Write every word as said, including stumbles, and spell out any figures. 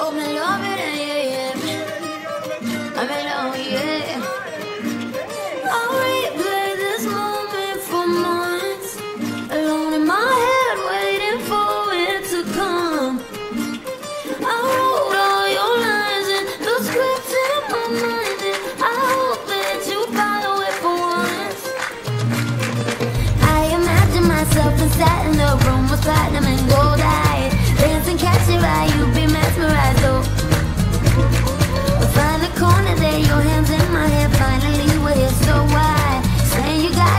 Oh, my love, yeah, yeah. I'm alone, yeah. I'll replay this moment for months, alone in my head, waiting for it to come. I wrote all your lines and the scripts in my mind, and I hope that you follow it for once. I imagine myself inside in the room with platinum.